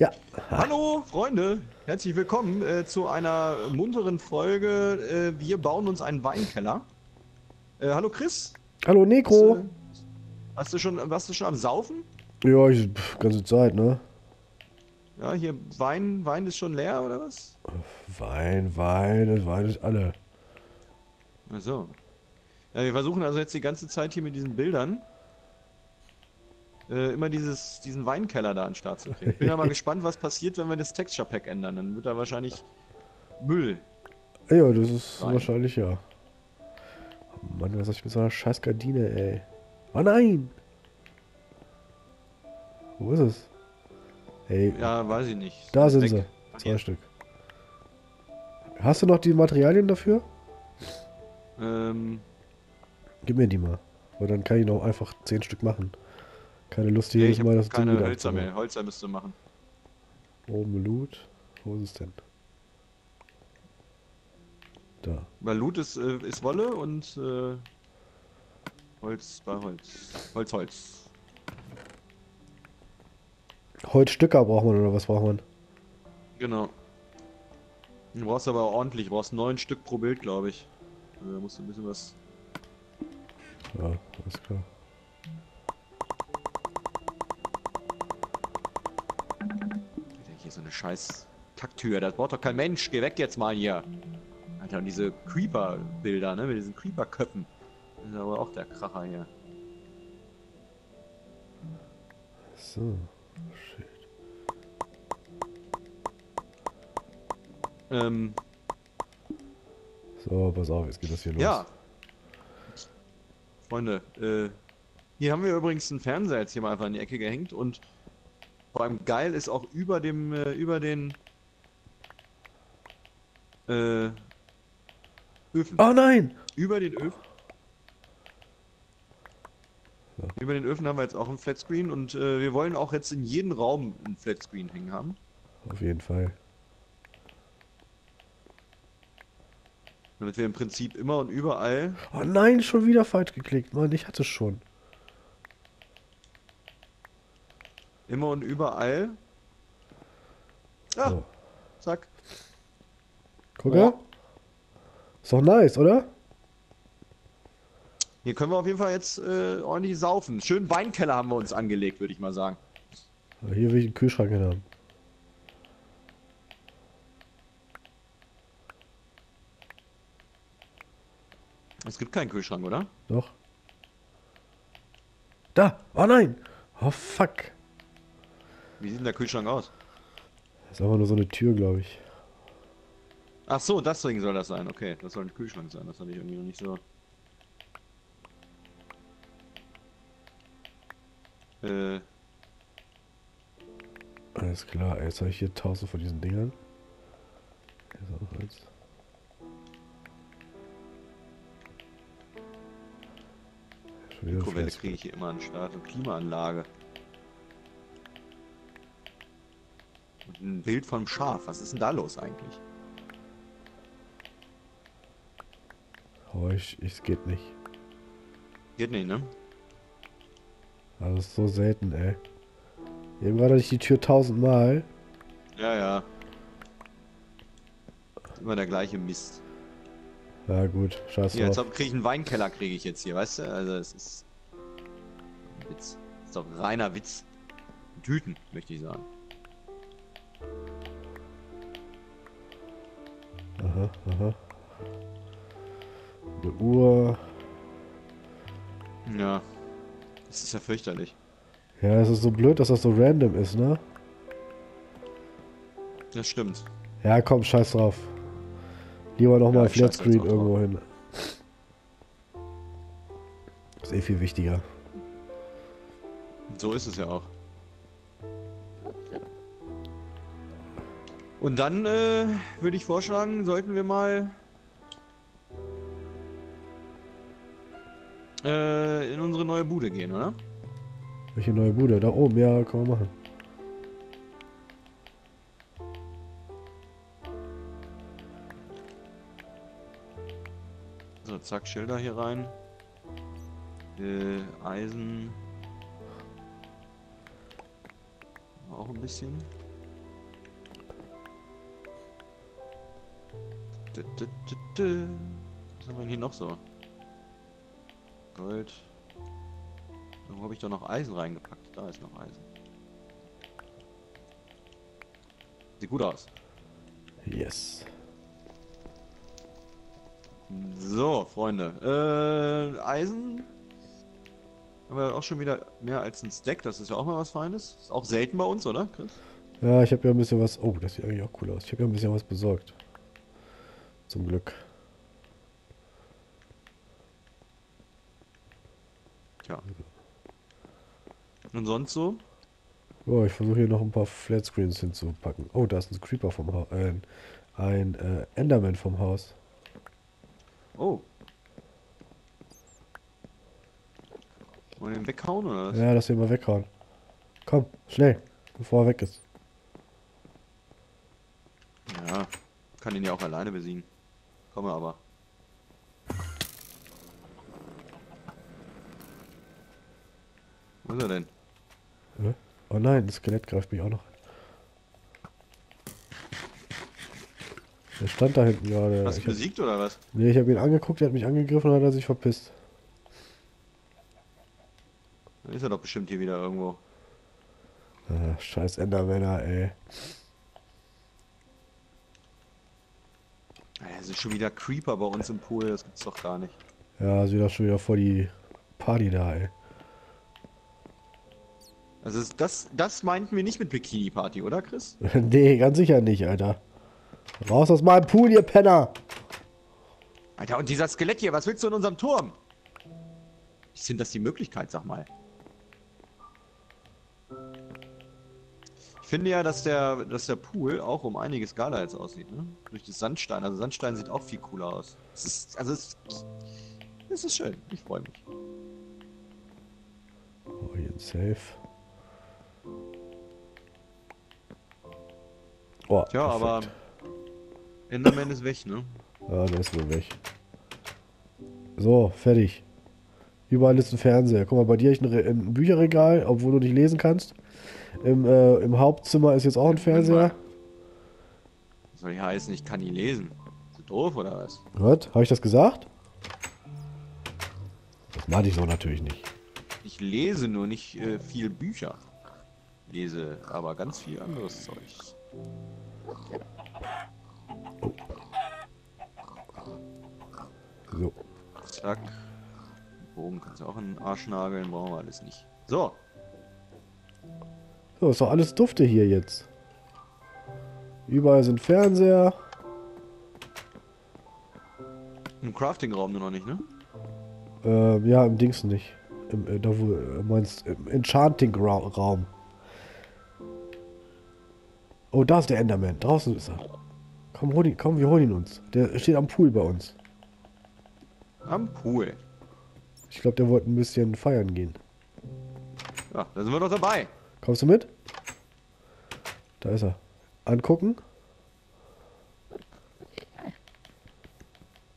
Ja. Hallo Freunde, herzlich willkommen zu einer munteren Folge. Wir bauen uns einen Weinkeller. Hallo Chris. Hallo Nico. Warst du schon am Saufen? Ja, die ganze Zeit, ne? Ja, hier Wein ist schon leer, oder was? Wein ist alle. Ach so. Ja, wir versuchen also jetzt die ganze Zeit hier mit diesen Bildern immer diesen Weinkeller da an den Start zu kriegen. Ich bin ja mal gespannt, was passiert, wenn wir das Texture Pack ändern. Dann wird da wahrscheinlich Müll. Ja, das ist rein. Wahrscheinlich, ja. Oh Mann, was soll ich mit so einer scheiß Gardine, ey? Oh nein! Wo ist es? Hey. Ja, weiß ich nicht. Da sind sie. Zwei Stück. Hast du noch die Materialien dafür? Gib mir die mal. Weil dann kann ich noch einfach 10 Stück machen. Keine Lust, hier jedes Mal das Ding wieder abzumachen. Hölzer mehr. Hölzer müsst du machen. Oben Loot. Wo ist es denn? Da. Weil Loot ist Wolle und Holz bei Holz. Holz. Holzstücker braucht man, oder was braucht man? Genau. Du brauchst aber ordentlich. Du brauchst 9 Stück pro Bild, glaube ich. Da musst du ein bisschen was... Ja, alles klar. So eine scheiß Kacktür, das braucht doch kein Mensch, geh weg jetzt mal hier. Alter, und diese Creeper-Bilder, ne, mit diesen Creeper-Köpfen. Das ist aber auch der Kracher hier. So, shit. So, pass auf, jetzt geht das hier los. Ja. Freunde, hier haben wir übrigens einen Fernseher jetzt hier mal einfach in die Ecke gehängt und vor allem geil ist auch über den Öfen. Oh nein! Über den Öfen. Ja. Über den Öfen haben wir jetzt auch einen Flatscreen und wir wollen auch jetzt in jedem Raum einen Flatscreen hängen haben. Auf jeden Fall. Damit wir im Prinzip immer und überall... Oh nein, schon wieder falsch geklickt, Mann, ich hatte es schon. Immer und überall. Ah, so. Zack. Guck mal. Ja. Ist doch nice, oder? Hier können wir auf jeden Fall jetzt ordentlich saufen. Schönen Weinkeller haben wir uns angelegt, würde ich mal sagen. Hier will ich einen Kühlschrank hin haben. Es gibt keinen Kühlschrank, oder? Doch. Da! Oh nein! Oh fuck! Wie sieht denn der Kühlschrank aus? Das ist einfach nur so eine Tür, glaube ich. Ach so, deswegen soll das sein. Okay, das soll ein Kühlschrank sein. Das habe ich irgendwie noch nicht so... Alles klar, jetzt habe ich hier 1000 von diesen Dingern. Hier ist auch Holz. Mikrowelle kriege ich hier immer an den Start und Klimaanlage. Ein Bild vom Schaf. Was ist denn da los eigentlich? Oh, es geht nicht. Geht nicht, ne? Also das ist so selten, ey. Eben war doch nicht die Tür 1000 Mal. Ja, ja. Immer der gleiche Mist. Ja gut, scheiß drauf. Jetzt kriege ich einen Weinkeller, kriege ich jetzt hier, weißt du? Also es ist... Witz. Das ist doch reiner Witz. Tüten, möchte ich sagen. Aha, aha. Eine Uhr. Ja. Das ist ja fürchterlich. Ja, es ist so blöd, dass das so random ist, ne? Das stimmt. Ja, komm, scheiß drauf. Lieber nochmal ein Flatscreen irgendwo hin. Ist eh viel wichtiger. So ist es ja auch. Und dann würde ich vorschlagen, sollten wir mal in unsere neue Bude gehen, oder? Welche neue Bude? Da oben, ja, können wir machen. So, zack, Schilder hier rein. Eisen. Auch ein bisschen. Was haben wir hier noch so? Gold. Warum habe ich da noch Eisen reingepackt? Da ist noch Eisen. Sieht gut aus. Yes. So, Freunde. Eisen. Haben wir auch schon wieder mehr als ein Stack. Das ist ja auch mal was Feines. Ist auch selten bei uns, oder, Chris? Ja, ich habe ja ein bisschen was... Oh, das sieht eigentlich auch cool aus. Ich habe ja ein bisschen was besorgt. Zum Glück. Ja. Und sonst so? Oh, ich versuche hier noch ein paar Flatscreens hinzupacken. Oh, da ist ein Creeper vom Haus. Ein Enderman vom Haus. Oh. Wollen wir den weghauen oder was? Ja, lass den mal weghauen. Komm, schnell, bevor er weg ist. Ja, kann ihn ja auch alleine besiegen. Komme aber. Wo ist er denn? Oh nein, das Skelett greift mich auch noch an. Der stand da hinten gerade. Hast du besiegt oder was? Nee, ich habe ihn angeguckt, er hat mich angegriffen und hat er sich verpisst. Dann ist er doch bestimmt hier wieder irgendwo. Ach, scheiß Endermänner, ey. Es sind schon wieder Creeper bei uns im Pool, das gibt's doch gar nicht. Ja, sie doch schon wieder vor die Party da, ey. Also das meinten wir nicht mit Bikini-Party, oder Chris? Nee, ganz sicher nicht, Alter. Raus aus meinem Pool, ihr Penner! Alter, und dieser Skelett hier, was willst du in unserem Turm? Ich finde das die Möglichkeit, sag mal. Ich finde ja, dass der Pool auch um einiges geiler jetzt aussieht, ne? Durch das Sandstein. Also Sandstein sieht auch viel cooler aus. Es ist schön. Ich freue mich. Oh, hier ein Safe. Oh, tja, perfekt. Aber Enderman ist weg, ne? Ja, der ist wohl weg. So, fertig. Überall ist ein Fernseher. Guck mal, bei dir ist ein Bücherregal, obwohl du nicht lesen kannst. Im Hauptzimmer ist jetzt auch ein Fernseher. Was soll ich heißen? Ich kann nie lesen. Ist das doof oder was? Was? Habe ich das gesagt? Das meinte ich so natürlich nicht. Ich lese nur nicht viel Bücher. Lese aber ganz viel anderes Zeug. Oh. So. Zack. Bogen kannst du auch in den Arsch nageln, brauchen wir alles nicht. So. So, ist doch alles dufte hier jetzt. Überall sind Fernseher. Im Crafting-Raum nur noch nicht, ne? Ja, im Dings nicht. Da wo meinst im Enchanting-Raum. Oh, da ist der Enderman. Draußen ist er. Komm, hol ihn, komm, wir holen ihn uns. Der steht am Pool bei uns. Am Pool? Ich glaube, der wollte ein bisschen feiern gehen. Ja, da sind wir doch dabei. Kommst du mit? Da ist er. Angucken.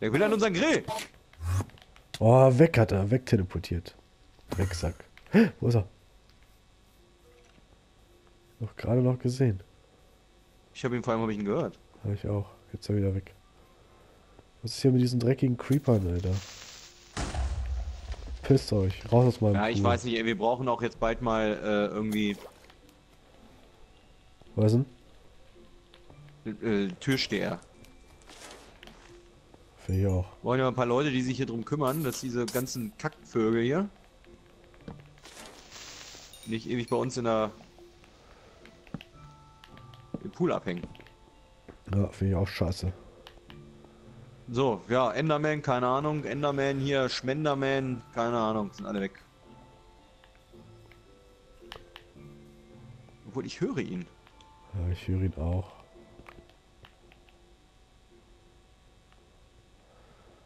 Der will an unseren Grill. Oh, weg hat er. Weg teleportiert. Drecksack. Wo ist er? Noch gerade noch gesehen. Ich habe ihn vor allem hab ich ihn gehört. Habe ich auch. Jetzt ist er wieder weg. Was ist hier mit diesen dreckigen Creepern, Alter? Pisst euch. Raus aus meinem Pool. Ja, ich weiß nicht, ey, wir brauchen auch jetzt bald mal irgendwie... Was denn? Türsteher. Finde ich auch. Wir brauchen ja ein paar Leute, die sich hier drum kümmern, dass diese ganzen Kackvögel hier nicht ewig bei uns in der... im Pool abhängen. Ja, finde ich auch scheiße. So, ja, Enderman, keine Ahnung, Enderman hier, Schmenderman, keine Ahnung, sind alle weg. Obwohl, ich höre ihn. Ja, ich höre ihn auch.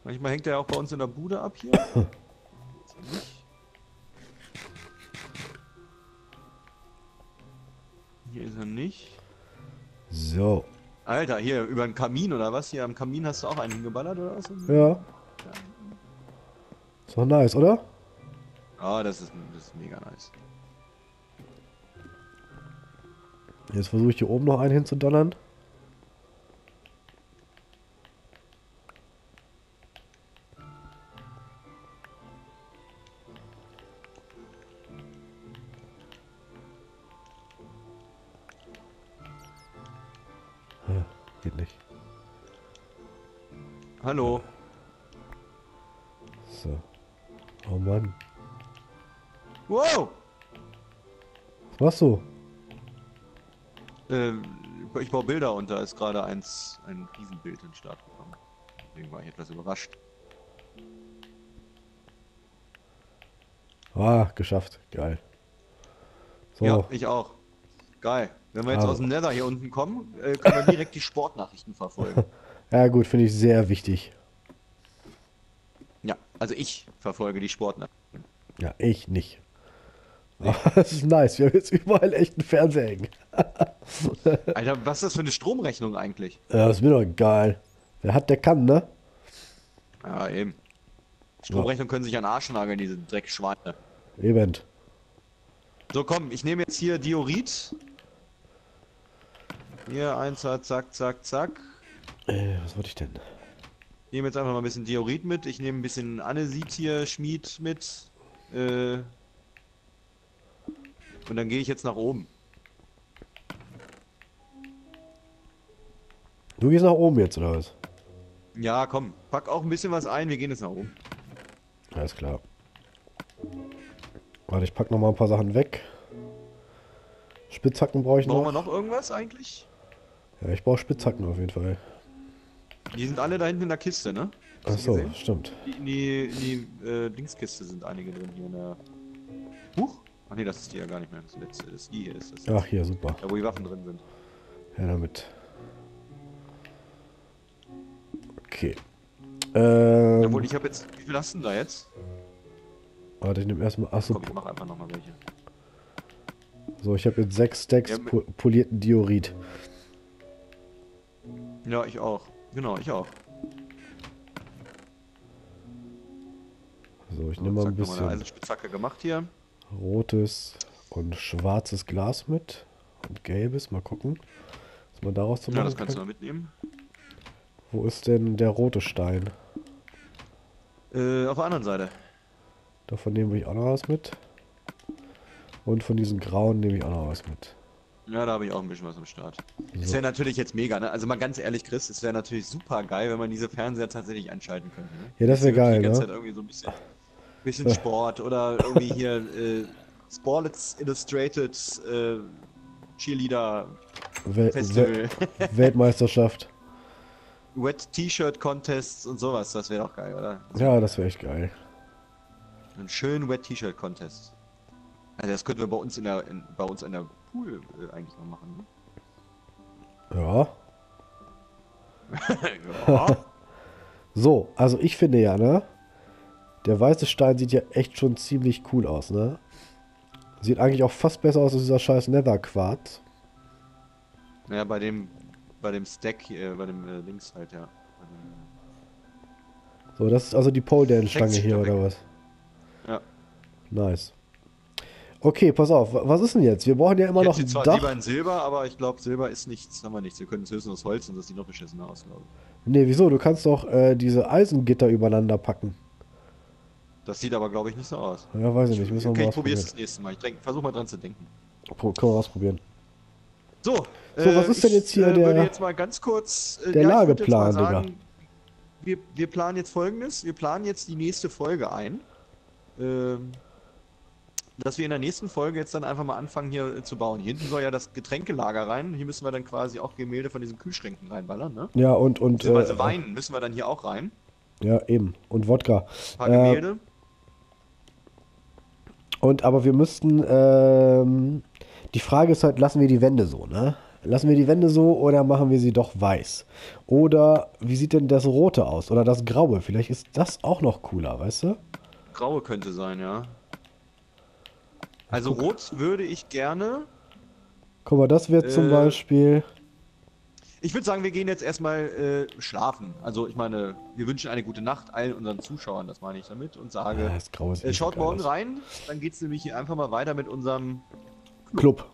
Manchmal hängt er auch bei uns in der Bude ab hier. Hier ist er nicht. So. Alter, hier über den Kamin oder was? Hier am Kamin hast du auch einen hingeballert oder was? Ja. Ist doch nice, oder? Ah, das ist mega nice. Jetzt versuche ich hier oben noch einen hinzudonnern. geht nicht. Hallo. So. Oh Mann. Wow! Was machst du? Ich baue Bilder und da ist gerade ein Riesenbild in den Start gekommen. Deswegen war ich etwas überrascht. Ah, geschafft. Geil. So. Ja, ich auch. Geil. Wenn wir jetzt aus dem Nether hier unten kommen, können wir direkt die Sportnachrichten verfolgen. Ja gut, finde ich sehr wichtig. Ja, also ich verfolge die Sportnachrichten. Ja, ich nicht. Nee. Oh, das ist nice, wir haben jetzt überall echt einen Fernseher hängen. Alter, was ist das für eine Stromrechnung eigentlich? Ja, das ist mir doch egal. Wer hat, der kann, ne? Ja, eben. Stromrechnung können sich an Arsch nageln, diese Dreckschweine. Eben. So, komm, ich nehme jetzt hier Diorit. Hier, eins, zack, zack, zack. Was wollte ich denn? Ich nehme jetzt einfach mal ein bisschen Diorit mit. Ich nehme ein bisschen Annesit hier, Schmied mit. Und dann gehe ich jetzt nach oben. Du gehst nach oben jetzt, oder was? Ja, komm. Pack auch ein bisschen was ein. Wir gehen jetzt nach oben. Alles klar. Warte, ich pack noch mal ein paar Sachen weg. Spitzhacken brauche ich noch. Brauchen wir noch irgendwas eigentlich? Ja, ich brauche Spitzhacken auf jeden Fall. Die sind alle da hinten in der Kiste, ne? Achso, stimmt. Die Dingskiste sind einige drin hier in der... Huch! Ach nee, das ist die ja gar nicht mehr. Das letzte ist die hier. Ist das jetzt. Ach hier, super. Da wo die Waffen drin sind. Ja, damit. Okay. Obwohl, ich habe jetzt... Wie viel hast du denn da jetzt? Warte, ich nehme erstmal... Achso. Komm, ich mach einfach nochmal welche. So, ich habe jetzt 6 Stacks polierten Diorit. Ja, ich auch. Genau, ich auch. So, ich nehme mal ein bisschen... Eine Eisenspitzhacke gemacht hier. Rotes und schwarzes Glas mit. Und gelbes, mal gucken. Was man daraus zu machen kann. Ja, das kannst du mal mitnehmen. Wo ist denn der rote Stein? Auf der anderen Seite. Davon nehme ich auch noch was mit. Und von diesen grauen nehme ich auch noch was mit. Ja, da habe ich auch ein bisschen was am Start. So. Ist ja natürlich jetzt mega, ne? Also mal ganz ehrlich, Chris, es wäre natürlich super geil, wenn man diese Fernseher tatsächlich anschalten könnte. Ne? Ja, das wäre geil, ne? Zeit irgendwie so ein bisschen Sport oder irgendwie hier Sports Illustrated Cheerleader Festival. Weltmeisterschaft. Wet T-Shirt Contests und sowas, das wäre doch geil, oder? Das ja, das wäre echt geil. Einen schönen Wet T-Shirt Contest. Also das könnten wir bei uns in der Pool eigentlich noch machen. Ne? Ja. Ja. So, also ich finde ja, ne? Der weiße Stein sieht ja echt schon ziemlich cool aus, ne? Sieht eigentlich auch fast besser aus als dieser scheiß Nether-Quarz. Naja, bei dem Stack hier, bei dem links halt, ja. So, das ist also die Pole-Dance-Stange hier, oder was? Ja. Nice. Okay, pass auf, was ist denn jetzt? Wir brauchen ja immer noch ein Dach. Lieber in Silber, aber ich glaube, Silber ist nichts, haben wir nichts. Wir können höchstens aus Holz und das sieht noch beschissener aus, glaube ich. Ne, wieso? Du kannst doch diese Eisengitter übereinander packen. Das sieht aber, glaube ich, nicht so aus. Ja, weiß ich nicht. Müssen wir mal ausprobieren. Okay, ich probiere es das nächste Mal. Ich versuche mal dran zu denken. Können wir ausprobieren. So, was ist denn jetzt hier der... Ich würde jetzt mal ganz kurz... Der Lageplan, Digga. Wir planen jetzt Folgendes. Wir planen jetzt die nächste Folge ein. Dass wir in der nächsten Folge jetzt dann einfach mal anfangen hier zu bauen. Hier hinten soll ja das Getränkelager rein. Hier müssen wir dann quasi auch Gemälde von diesen Kühlschränken reinballern, ne? Ja, und Wein müssen wir dann hier auch rein. Ja, eben. Und Wodka. Ein paar Gemälde. Aber wir müssten, die Frage ist halt, lassen wir die Wände so, ne? Lassen wir die Wände so oder machen wir sie doch weiß? Oder wie sieht denn das Rote aus? Oder das Graue? Vielleicht ist das auch noch cooler, weißt du? Graue könnte sein, ja. Also rot würde ich gerne... Guck mal, das wäre zum Beispiel... Ich würde sagen, wir gehen jetzt erstmal schlafen. Also ich meine, wir wünschen eine gute Nacht allen unseren Zuschauern, das meine ich damit. Und sage, ja, das Graue sieht schaut morgen rein, dann geht es nämlich hier einfach mal weiter mit unserem Club.